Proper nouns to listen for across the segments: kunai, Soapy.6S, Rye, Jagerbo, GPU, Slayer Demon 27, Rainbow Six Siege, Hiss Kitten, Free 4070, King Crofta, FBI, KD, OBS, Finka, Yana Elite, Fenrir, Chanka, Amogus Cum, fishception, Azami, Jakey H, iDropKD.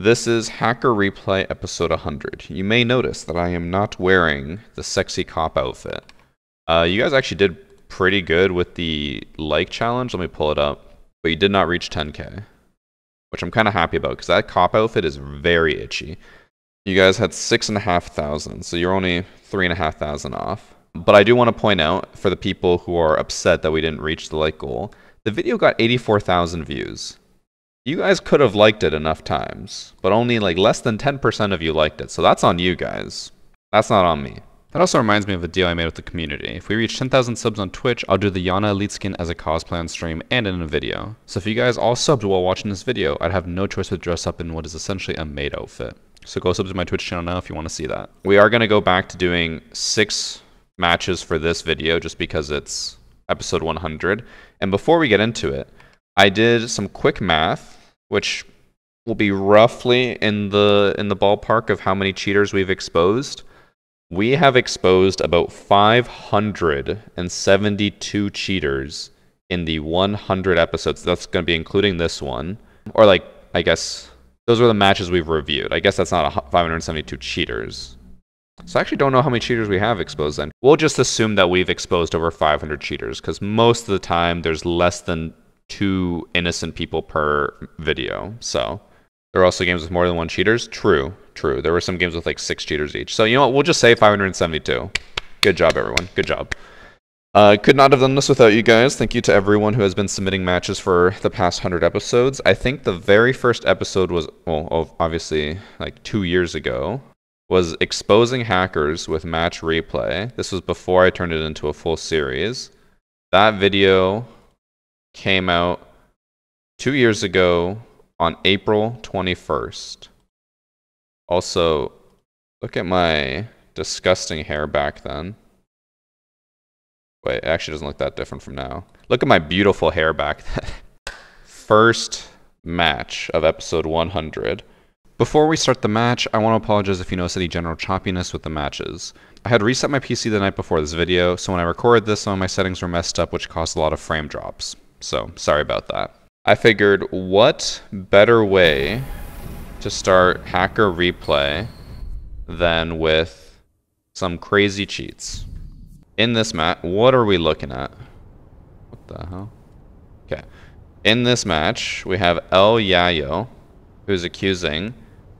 This is Hacker Replay episode 100. You may notice that I am not wearing the sexy cop outfit. You guys actually did pretty good with the like challenge. Let me pull it up. But you did not reach 10K, which I'm kind of happy about because that cop outfit is very itchy. You guys had 6,500, so you're only 3,500 off. But I do want to point out for the people who are upset that we didn't reach the like goal, the video got 84,000 views. You guys could have liked it enough times, but only like less than 10% of you liked it, so that's on you guys. That's not on me. That also reminds me of a deal I made with the community. If we reach 10,000 subs on Twitch, I'll do the Yana Elite skin as a cosplay on stream and in a video. So if you guys all subbed while watching this video, I'd have no choice but to dress up in what is essentially a maid outfit. So go sub to my Twitch channel now if you want to see that. We are going to go back to doing 6 matches for this video just because it's episode 100. And before we get into it, I did some quick math, which will be roughly in the ballpark of how many cheaters we've exposed. We have exposed about 572 cheaters in the 100 episodes. That's going to be including this one. Or like, I guess, those are the matches we've reviewed. I guess that's not 572 cheaters. So I actually don't know how many cheaters we have exposed then. We'll just assume that we've exposed over 500 cheaters because most of the time there's less than 2 innocent people per video. So there are also games with more than 1 cheaters. True, true. There were some games with like 6 cheaters each. So you know what? We'll just say 572. Good job, everyone. Good job. Could not have done this without you guys. Thank you to everyone who has been submitting matches for the past 100 episodes. I think the very first episode was, well, obviously like 2 years ago, was exposing hackers with match replay. This was before I turned it into a full series. That video came out 2 years ago on April 21st. Also, look at my disgusting hair back then. Wait, it actually doesn't look that different from now. Look at my beautiful hair back then. First match of episode 100. Before we start the match, I want to apologize if you notice any general choppiness with the matches. I had reset my PC the night before this video, so when I recorded this, some of my settings were messed up, which caused a lot of frame drops. So, sorry about that. I figured, what better way to start Hacker Replay than with some crazy cheats? In this match, what are we looking at? What the hell? Okay. In this match, we have El Yayo, who's accusing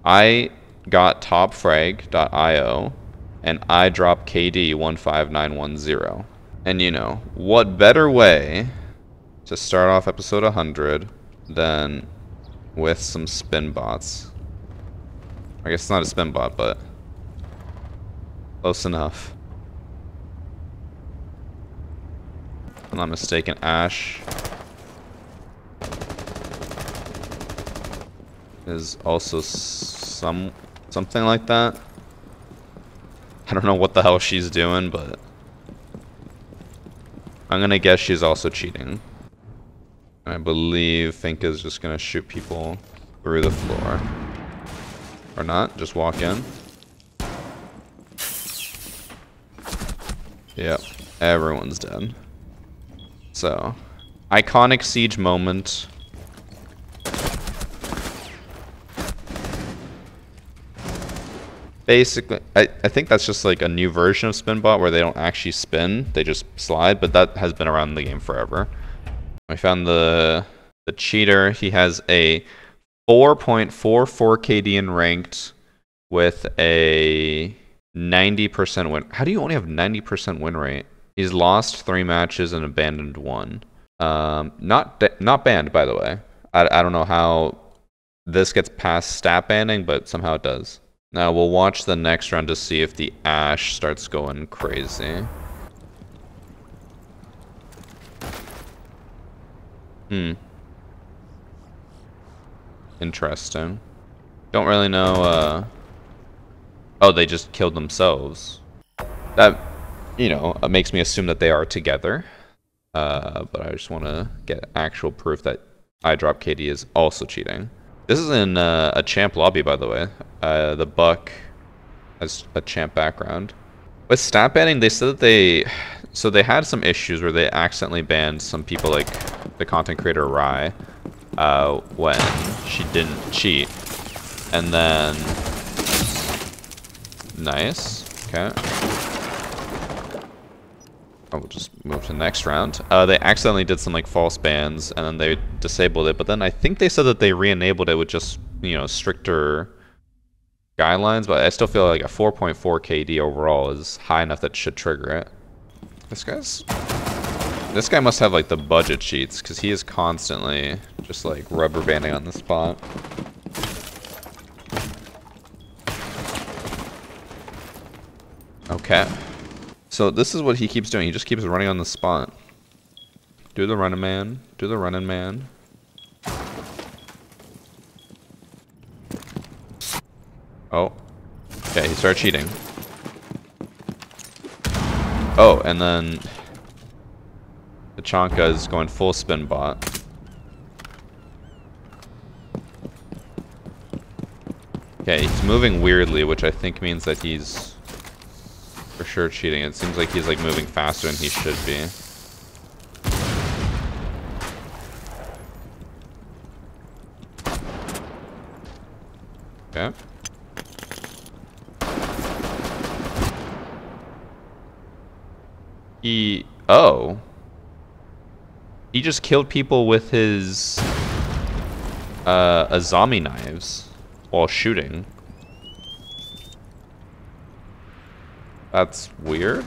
I got topfrag.io and iDropKD 15910. And you know, what better way to start off episode 100 than with some spin bots? I guess it's not a spin bot, but close enough. If I'm not mistaken, Ashe is also something like that. I don't know what the hell she's doing, but I'm gonna guess she's also cheating. I believe Finka's just gonna shoot people through the floor. Or not, just walk in. Yep, everyone's dead. So, iconic siege moment. Basically, I think that's just like a new version of SpinBot where they don't actually spin, they just slide, but that has been around in the game forever. I found the cheater. He has a 4.44 KD in ranked with a 90% win. How do you only have 90% win rate? He's lost 3 matches and abandoned 1. Not banned, by the way. I don't know how this gets past stat banning, but somehow it does. Now we'll watch the next round to see if the Ashe starts going crazy. Interesting. Don't really know, Oh, they just killed themselves. That, you know, makes me assume that they are together. But I just want to get actual proof that iDropKD is also cheating. This is in a champ lobby, by the way. The buck has a champ background. With stat banning, they said that they had some issues where they accidentally banned some people, like the content creator Rye, when she didn't cheat. And then... Nice. Okay. I will just move to the next round. They accidentally did some like false bans, and then they disabled it. But then I think they said that they re-enabled it with just, you know, stricter guidelines. But I still feel like a 4.4 KD overall is high enough that should trigger it. This guy must have like the budget sheets, because he is constantly just like rubber banding on the spot. Okay. So this is what he keeps doing. He just keeps running on the spot. Do the running man. Do the running man. Oh. Okay, he started cheating. Oh, and then... the Chanka is going full spin bot. Okay, he's moving weirdly, which I think means that he's... for sure cheating. It seems like he's like moving faster than he should be. Okay. He just killed people with his Azami knives while shooting. That's weird.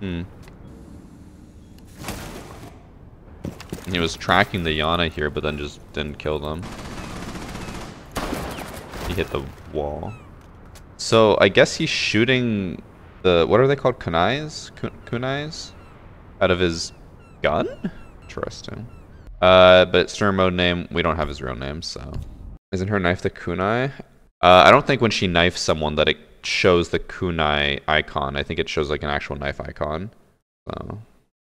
Hmm. He was tracking the Yana here, but then just didn't kill them. He hit the wall. So I guess he's shooting the... what are they called? Kunais? Kunais? Out of his gun? Interesting. But streamer mode name, we don't have his real name, so... Isn't her knife the kunai? I don't think when she knifes someone that it shows the kunai icon. I think it shows like an actual knife icon. So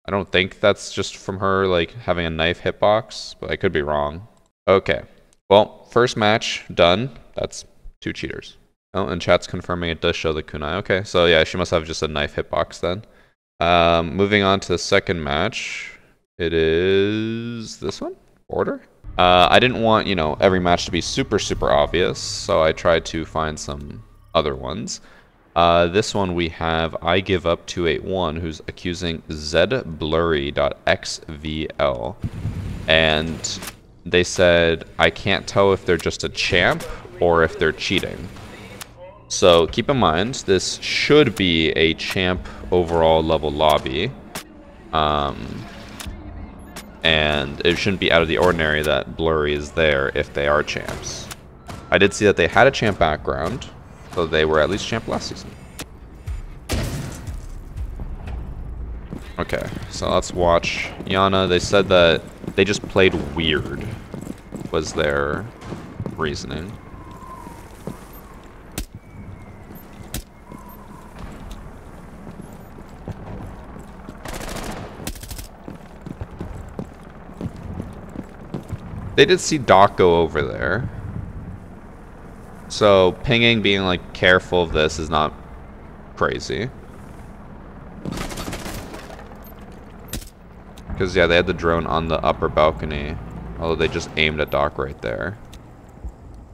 I don't think that's just from her like having a knife hitbox, but I could be wrong. Okay. Well, first match done. That's two cheaters. Oh, and chat's confirming it does show the kunai. Okay, so yeah, she must have just a knife hitbox then. Moving on to the second match. It is this one? Order? I didn't want, you know, every match to be super, super obvious, so I tried to find some other ones. This one we have I Give Up 281, who's accusing ZBlurry.XVL. And they said, I can't tell if they're just a champ or if they're cheating. So keep in mind, this should be a champ overall level lobby. And it shouldn't be out of the ordinary that Blurry is there if they are champs. I did see that they had a champ background, so they were at least champ last season. Okay, so let's watch Yana. They said that they just played weird, was their reasoning. They did see Doc go over there. So pinging, being like careful of this is not crazy. Because yeah, they had the drone on the upper balcony. Although they just aimed at Doc right there.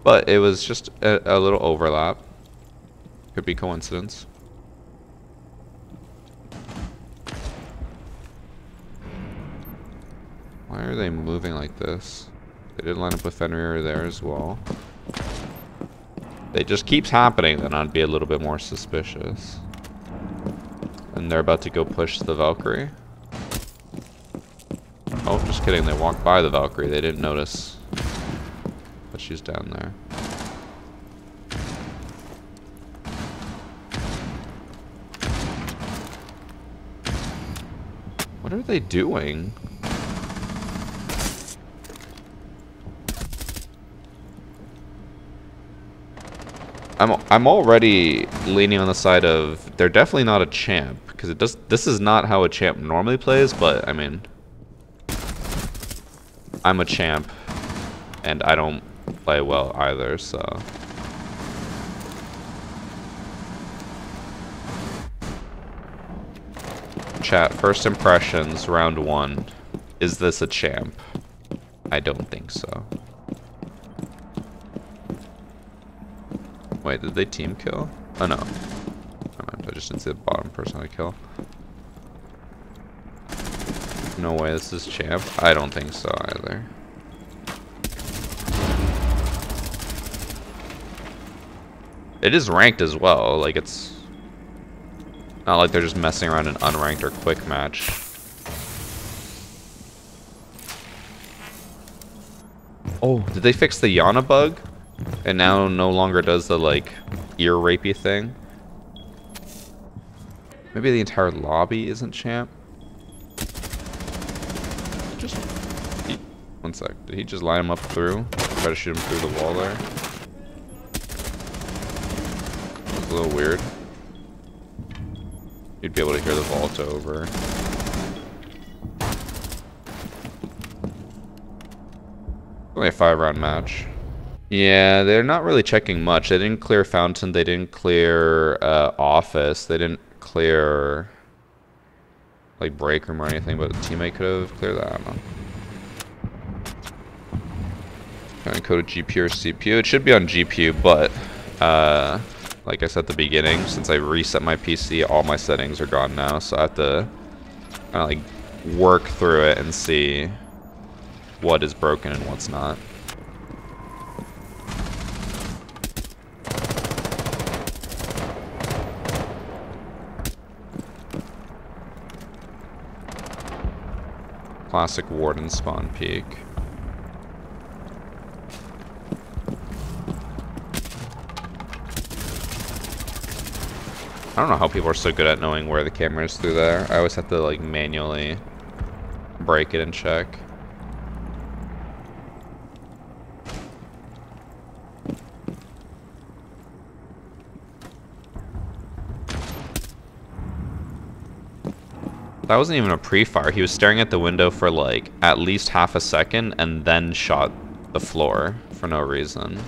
But it was just a little overlap. Could be coincidence. Why are they moving like this? They did line up with Fenrir there as well. If it just keeps happening, then I'd be a little bit more suspicious. And they're about to go push the Valkyrie. Oh, just kidding. They walked by the Valkyrie. They didn't notice that she's down there. What are they doing? I'm already leaning on the side of they're definitely not a champ, because it does, this is not how a champ normally plays, but I mean I'm a champ and I don't play well either, so chat, first impressions round 1, is this a champ? I don't think so. Wait, did they team kill? Oh no. Never mind, I just didn't see the bottom person I kill. No way, this is champ. I don't think so either. It is ranked as well, like it's not like they're just messing around an unranked or quick match. Oh, did they fix the Yana bug? It now no longer does the like ear rapey thing. Maybe the entire lobby isn't champ. Just one sec. Did he just line him up through? Try to shoot him through the wall there. That was a little weird. You'd be able to hear the vault over. Only a 5-round match. Yeah, they're not really checking much. They didn't clear Fountain. They didn't clear Office. They didn't clear like break room or anything, but the teammate could have cleared that. I don't know. Trying to code a GPU or CPU. It should be on GPU, but like I said at the beginning, since I reset my PC, all my settings are gone now, so I have to kinda like work through it and see what is broken and what's not. Classic Warden spawn peak. I don't know how people are so good at knowing where the camera is through there. I always have to like manually break it and check. That wasn't even a pre-fire. He was staring at the window for like at least half a second and then shot the floor for no reason.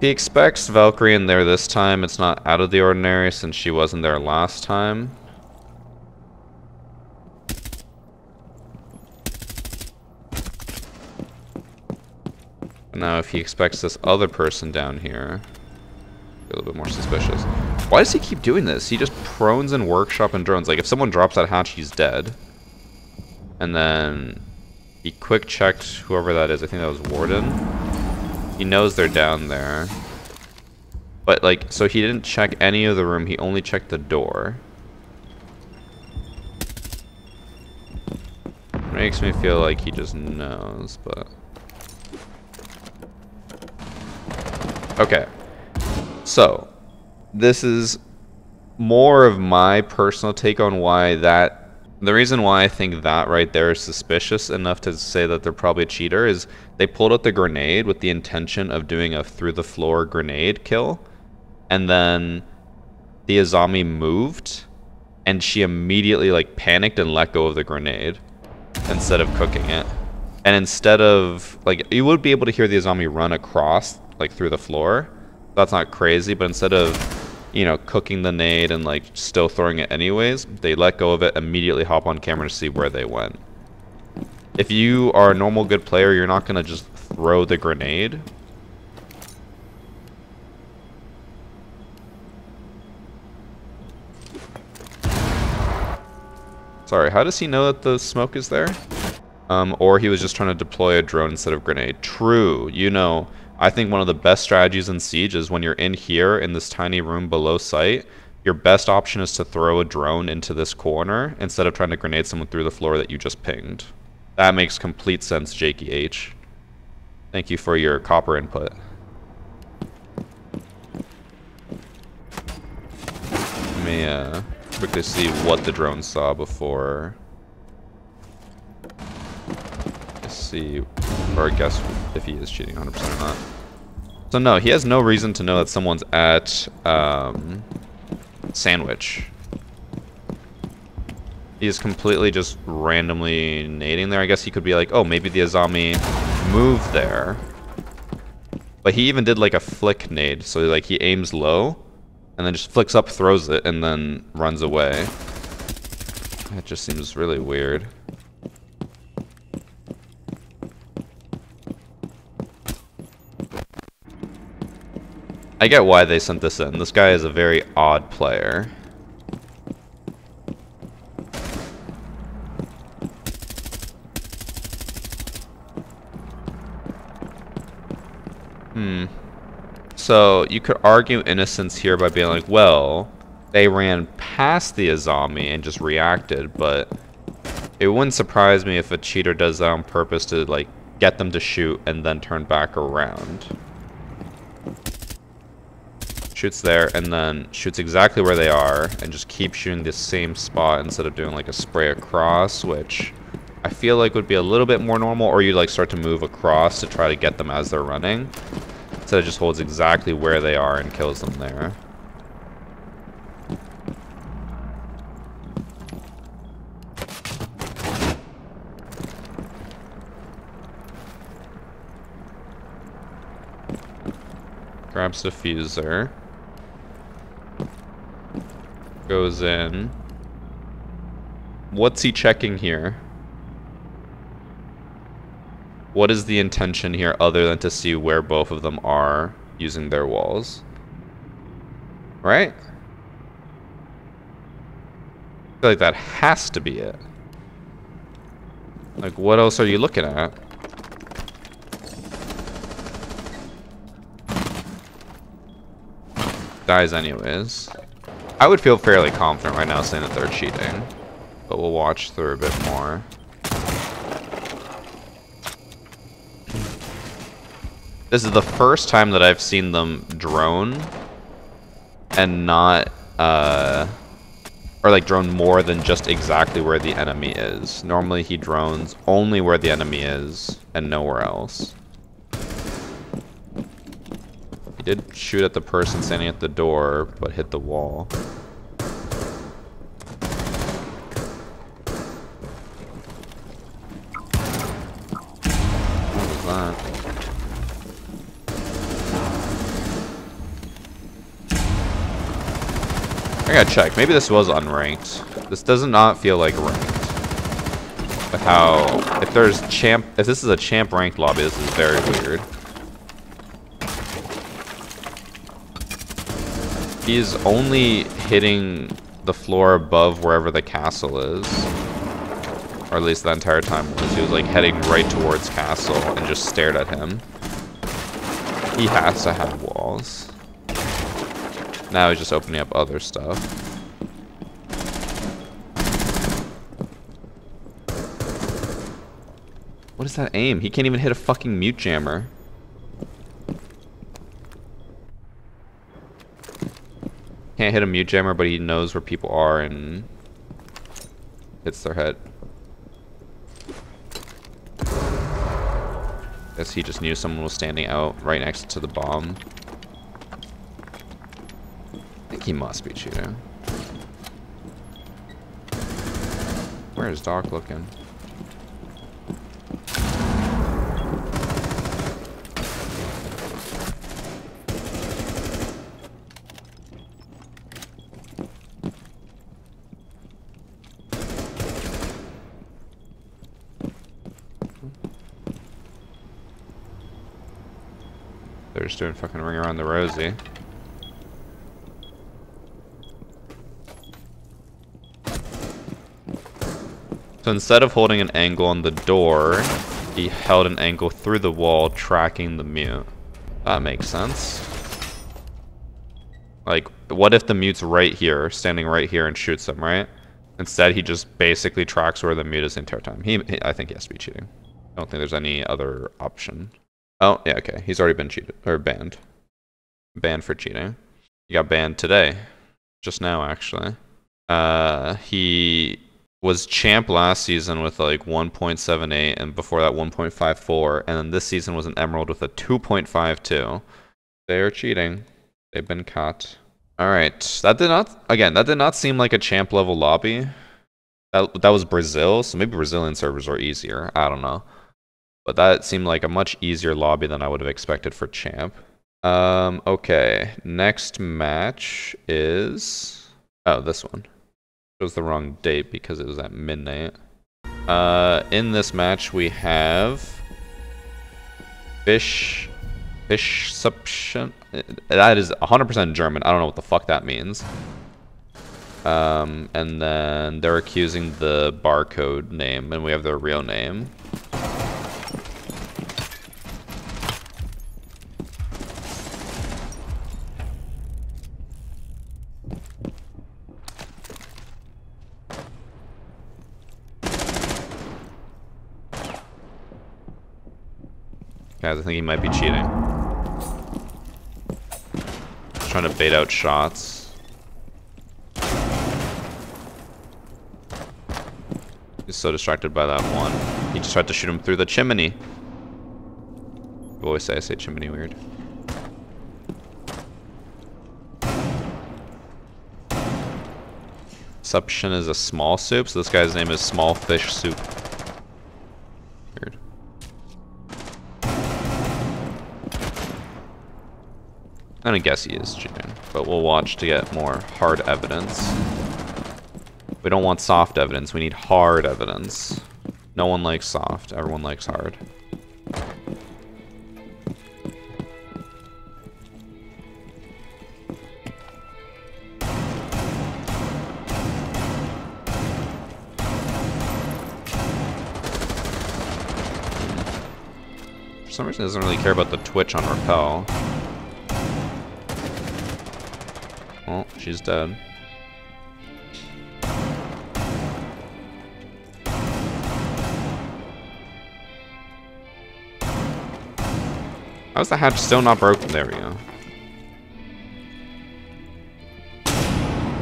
He expects Valkyrie in there this time. It's not out of the ordinary since she wasn't there last time. Now if he expects this other person down here, a little bit more suspicious. Why does he keep doing this? He just prones and workshop and drones. Like if someone drops that hatch, he's dead. And then he quick checked whoever that is. I think that was Warden. He knows they're down there. But like, so he didn't check any of the room. He only checked the door. It makes me feel like he just knows, but... Okay. So, this is more of my personal take on why that... The reason why I think that right there is suspicious enough to say that they're probably a cheater is they pulled out the grenade with the intention of doing a through-the-floor grenade kill, and then the Azami moved, and she immediately like panicked and let go of the grenade instead of cooking it. And instead of... like you would be able to hear the Azami run across like through the floor. That's not crazy, but instead of, you know, cooking the nade and like still throwing it anyways, they let go of it, immediately hop on camera to see where they went. If you are a normal good player, you're not gonna just throw the grenade. Sorry, how does he know that the smoke is there? Or he was just trying to deploy a drone instead of grenade. True, you know. I think one of the best strategies in Siege is when you're in here in this tiny room below site, your best option is to throw a drone into this corner instead of trying to grenade someone through the floor that you just pinged. That makes complete sense, Jakey H. Thank you for your copper input. Let me quickly see what the drone saw before. Let's see. Or guess if he is cheating 100% or not. So no, he has no reason to know that someone's at Sandwich. He is completely just randomly nading there. I guess he could be like, oh, maybe the Azami moved there. But he even did like a flick nade. So like he aims low and then just flicks up, throws it, and then runs away. That just seems really weird. I get why they sent this in. This guy is a very odd player. So you could argue innocence here by being like, well, they ran past the Azami and just reacted, but it wouldn't surprise me if a cheater does that on purpose to like get them to shoot and then turn back around. Shoots there and then shoots exactly where they are and just keeps shooting the same spot instead of doing like a spray across, which I feel like would be a little bit more normal, or you'd like start to move across to try to get them as they're running. So it just holds exactly where they are and kills them there. Grabs diffuser. Goes in. What's he checking here? What is the intention here other than to see where both of them are using their walls? Right? I feel like that has to be it. Like, what else are you looking at? Dies anyways. I would feel fairly confident right now saying that they're cheating. But we'll watch through a bit more. This is the first time that I've seen them drone and not, or like drone more than just exactly where the enemy is. Normally he drones only where the enemy is and nowhere else. He did shoot at the person standing at the door, but hit the wall. What was that? I gotta check. Maybe this was unranked. This does not feel like ranked. But how... If there's champ... If this is a champ ranked lobby, this is very weird. He's only hitting the floor above wherever the castle is. Or at least the entire time was. He was like heading right towards castle and just stared at him. He has to have walls. Now he's just opening up other stuff. What is that aim? He can't even hit a fucking mute jammer. Can't hit a mute jammer, but he knows where people are and hits their head. Guess he just knew someone was standing out right next to the bomb. He must be cheating. Where is Doc looking? They're just doing fucking ring around the rosy. So instead of holding an angle on the door, he held an angle through the wall, tracking the mute. That makes sense. Like, what if the mute's right here, standing right here, and shoots him, right? Instead, he just basically tracks where the mute is the entire time. I think he has to be cheating. I don't think there's any other option. Oh, yeah, okay. He's already been cheated, or banned. Banned for cheating. He got banned today. Just now, actually. He... was champ last season with like 1.78 and before that 1.54, and then this season was an emerald with a 2.52. They are cheating. They've been caught. All right, that did not seem like a champ level lobby. That was Brazil, so maybe Brazilian servers are easier. I don't know, but that seemed like a much easier lobby than I would have expected for champ. Okay, next match is this one. It was the wrong date because it was at midnight. In this match we have fishception. That is 100% German. I don't know what the fuck that means. And then they're accusing the barcode name, and we have their real name. Guys, I think he might be cheating. Just trying to bait out shots. He's so distracted by that one. He just tried to shoot him through the chimney. You always say I say chimney weird. Fishception is a small soup, so this guy's name is Small Fish Soup. Weird. I'm gonna guess he is cheating, but we'll watch to get more hard evidence. We don't want soft evidence, we need hard evidence. No one likes soft, everyone likes hard. For some reason, it doesn't really care about the twitch on repel. Well, she's dead. How's the hatch still not broken? There we go. The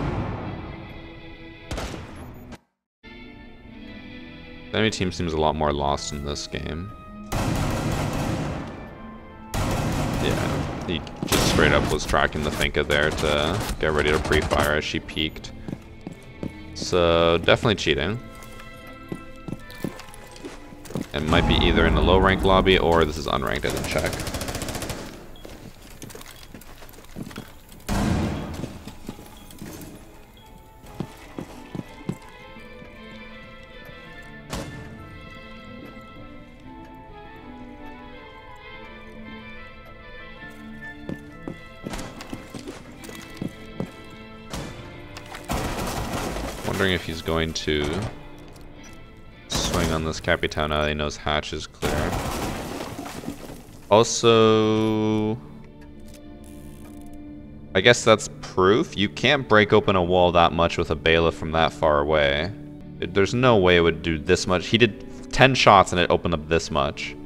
enemy team seems a lot more lost in this game. Yeah, he just straight up was tracking the Finka there to get ready to pre-fire as she peeked. So, definitely cheating. It might be either in the low rank lobby or this is unranked, I didn't check. Wondering if he's going to swing on this Capitan now that he knows hatch is clear. Also, I guess that's proof. You can't break open a wall that much with a bailiff from that far away. There's no way it would do this much. He did 10 shots and it opened up this much.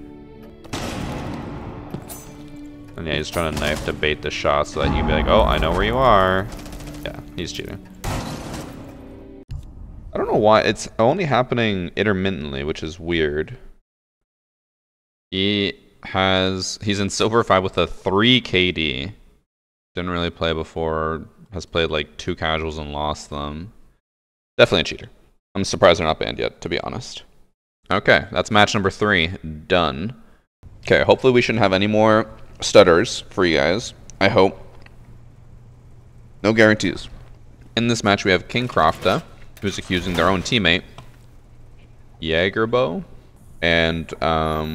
And yeah, he's trying to knife to bait the shot so that you'd be like, oh, I know where you are. Yeah, he's cheating. I don't know why, it's only happening intermittently, which is weird. He's in Silver 5 with a 3 KD. Didn't really play before, has played like 2 casuals and lost them. Definitely a cheater. I'm surprised they're not banned yet, to be honest. Okay, that's match number 3, done. Okay, hopefully we shouldn't have any more stutters for you guys. I hope. No guarantees. In this match we have King Crofta, who's accusing their own teammate, Jagerbo, and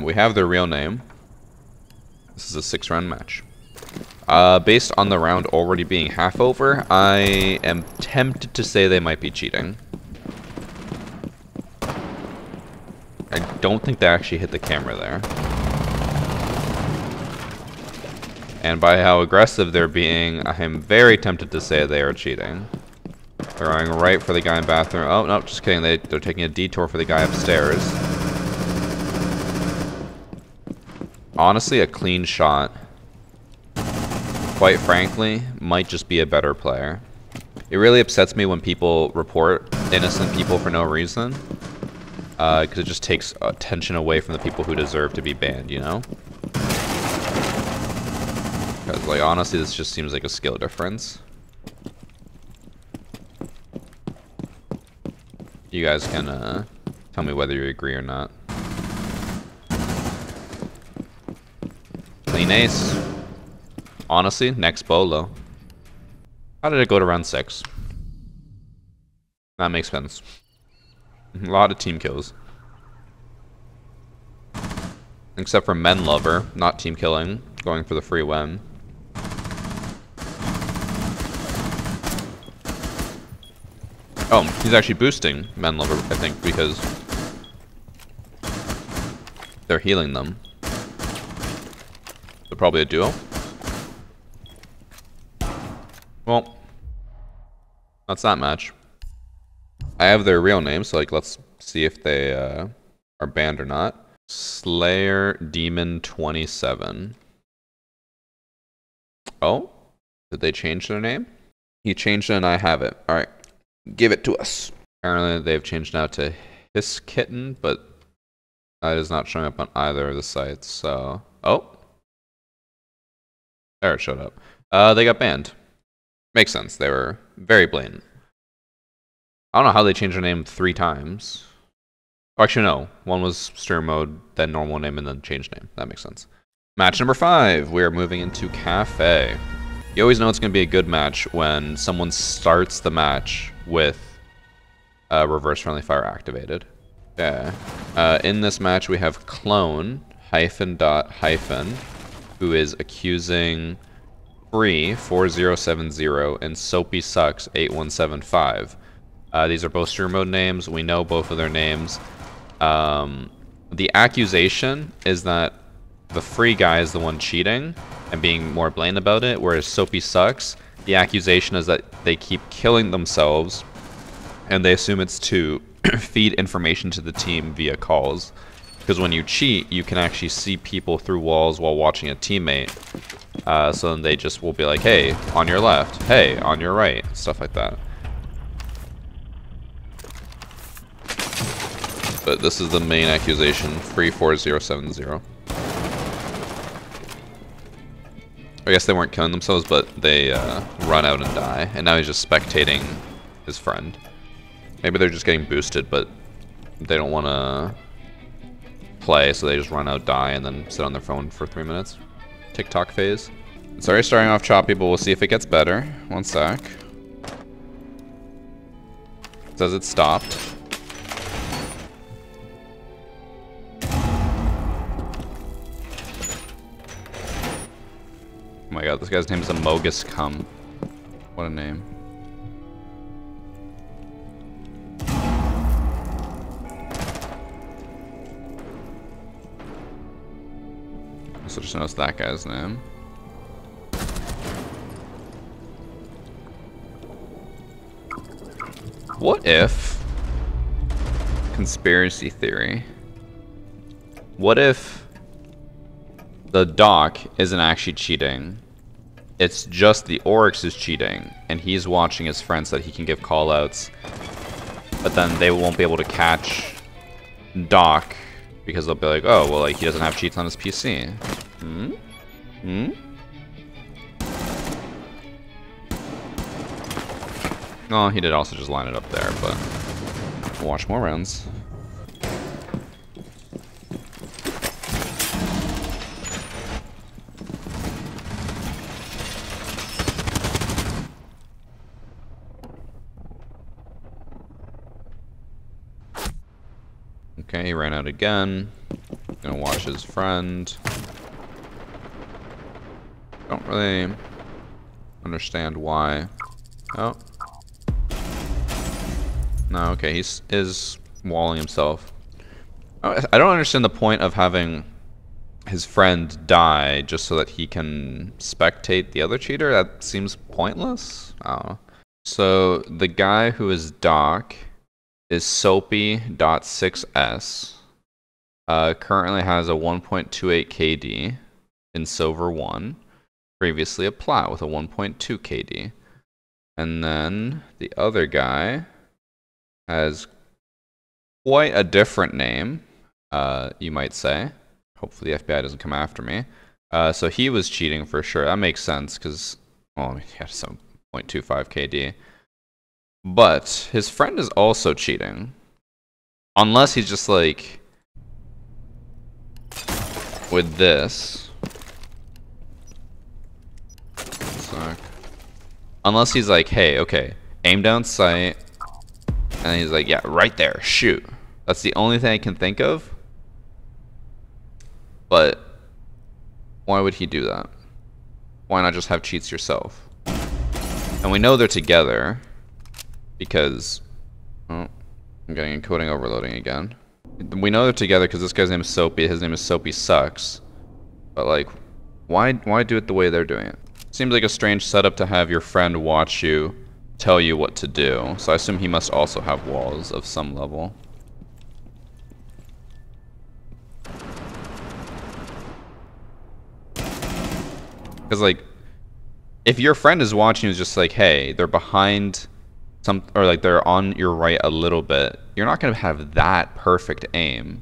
we have their real name. This is a 6-round match. Based on the round already being half over, I am tempted to say they might be cheating. I don't think they actually hit the camera there. And by how aggressive they're being, I am very tempted to say they are cheating. They're going right for the guy in bathroom. Oh, no, just kidding. They're taking a detour for the guy upstairs. Honestly, a clean shot. Quite frankly, might just be a better player. It really upsets me when people report innocent people for no reason. Because it just takes attention away from the people who deserve to be banned, you know? Because, like, honestly, this just seems like a skill difference. You guys can tell me whether you agree or not. Clean ace. Honestly, next bolo. How did it go to round 6? That makes sense. A lot of team kills. Except for Men Lover, not team killing, going for the free win. Oh, he's actually boosting Men Lover, I think, because they're healing them. So probably a duo. Well, that's that match. I have their real names, so like, let's see if they are banned or not. Slayer Demon 27. Oh, did they change their name? He changed it and I have it. All right, give it to us. Apparently they've changed now to Hiss Kitten, but that is not showing up on either of the sites. So, oh, there it showed up. They got banned. Makes sense. They were very blatant. I don't know how they changed their name 3 times. Oh, actually, no. One was stream mode, then normal name, and then change name. That makes sense. Match number 5. We are moving into Cafe. You always know it's going to be a good match when someone starts the match with reverse friendly fire activated. Yeah. In this match, we have clone __, who is accusing Free 4070 and soapy sucks 8175. These are both stream mode names. We know both of their names. The accusation is that the Free guy is the one cheating and being more blatant about it, whereas soapy sucks, the accusation is that they keep killing themselves and they assume it's to feed information to the team via calls, because when you cheat you can actually see people through walls while watching a teammate, so then they just will be like, hey, on your left, hey, on your right, stuff like that. But this is the main accusation, Free 4070. I guess they weren't killing themselves, but they run out and die, and now he's just spectating his friend. Maybe they're just getting boosted, but they don't want to play, so they just run out, die, and then sit on their phone for 3 minutes. TikTok phase. It's already starting off choppy, but we'll see if it gets better. One sec. It says it stopped. Oh my god, this guy's name is Amogus Cum. What a name. So just noticed that guy's name. What if, conspiracy theory, what if the doc isn't actually cheating? It's just the Oryx is cheating, and he's watching his friends so that he can give callouts. But then they won't be able to catch Doc because they'll be like, "Oh, well, like he doesn't have cheats on his PC." Hmm. Hmm. Oh, he did also just line it up there, but we'll watch more rounds. Okay, he ran out again. Gonna watch his friend. Don't really understand why. Oh. No, okay, he is walling himself. I don't understand the point of having his friend die just so that he can spectate the other cheater. That seems pointless. Oh. So the guy who is Doc is soapy.6S. Currently has a 1.28 KD in Silver 1. Previously a Plat with a 1.2 KD. And then the other guy has quite a different name, you might say. Hopefully the FBI doesn't come after me. So he was cheating for sure. That makes sense because, well, I mean, he had some 0.25 KD. But his friend is also cheating. Unless he's just like, with this. Suck. Unless he's like, hey, okay, aim down sight. And he's like, yeah, right there, shoot. That's the only thing I can think of. But why would he do that? Why not just have cheats yourself? And we know they're together, because Oh, I'm getting encoding overloading again. We know they're together because this guy's name is Soapy, his name is Soapy Sucks. But like, why do it the way they're doing it? Seems like a strange setup to have your friend watch you, tell you what to do. So I assume he must also have walls of some level. Because like, if your friend is watching you, it's just like, hey, they're behind some, or like they're on your right a little bit, you're not gonna have that perfect aim.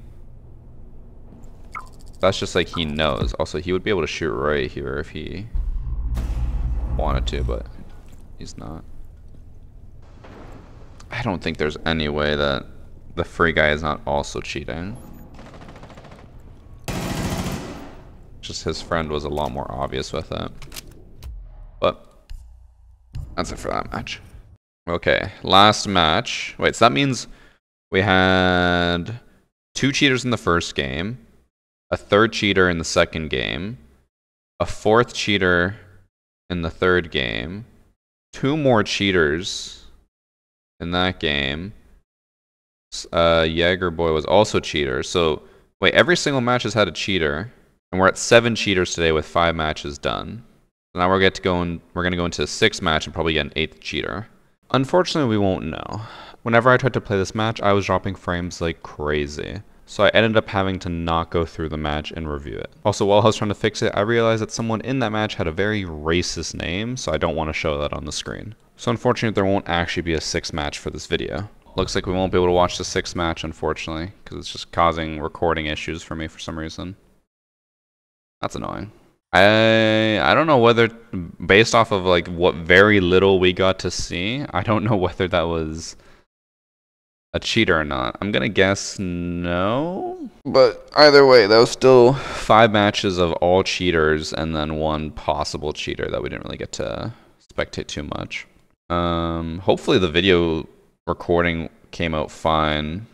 That's just like, he knows. Also, he would be able to shoot right here if he wanted to, but he's not. I don't think there's any way that the free guy is not also cheating. Just his friend was a lot more obvious with it. But that's it for that match. Okay, last match. Wait, so that means we had two cheaters in the first game, a third cheater in the second game, a fourth cheater in the third game, two more cheaters in that game. Jagerbo was also a cheater. So, wait, every single match has had a cheater. And we're at 7 cheaters today with 5 matches done. So now we're going to go and we're going to go into the 6th match and probably get an 8th cheater. Unfortunately, we won't know. Whenever I tried to play this match, I was dropping frames like crazy. So I ended up having to not go through the match and review it. Also, while I was trying to fix it, I realized that someone in that match had a very racist name, so I don't want to show that on the screen. So unfortunately, there won't actually be a 6th match for this video. Looks like we won't be able to watch the 6th match, unfortunately, because it's just causing recording issues for me for some reason. That's annoying. I don't know whether, based off of like what very little we got to see, I don't know whether that was a cheater or not. I'm gonna guess no. But either way, that was still 5 matches of all cheaters and then 1 possible cheater that we didn't really get to spectate too much. Hopefully the video recording came out fine.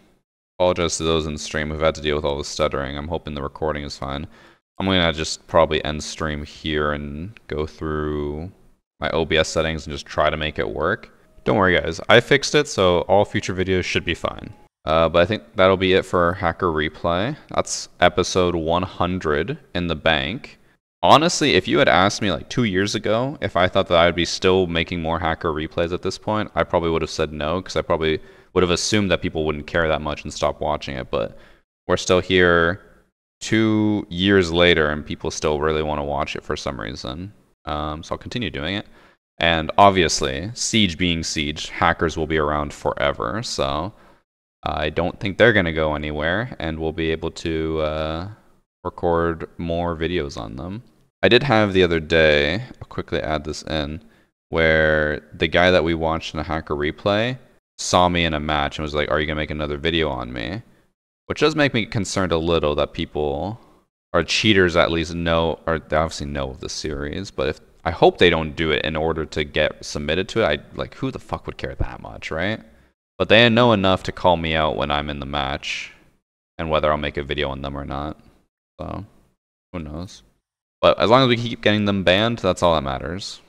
Apologize to those in stream who've had to deal with all the stuttering. I'm hoping the recording is fine. I'm gonna just probably end stream here and go through my OBS settings and just try to make it work. Don't worry guys, I fixed it, so all future videos should be fine. But I think that'll be it for Hacker Replay. That's episode 100 in the bank. Honestly, if you had asked me like 2 years ago if I thought that I would be still making more Hacker Replays at this point, I probably would have said no, because I probably would have assumed that people wouldn't care that much and stop watching it, but we're still here 2 years later and people still really want to watch it for some reason. So I'll continue doing it. And obviously, Siege being Siege, hackers will be around forever. So I don't think they're going to go anywhere and we'll be able to record more videos on them. I did have the other day, I'll quickly add this in, where the guy that we watched in a Hacker Replay saw me in a match and was like, are you going to make another video on me? Which does make me concerned a little that people, or cheaters at least, know, or they obviously know of the series, but if I hope they don't do it in order to get submitted to it. Like, who the fuck would care that much, right? But they know enough to call me out when I'm in the match, and whether I'll make a video on them or not. So, who knows? But as long as we keep getting them banned, that's all that matters.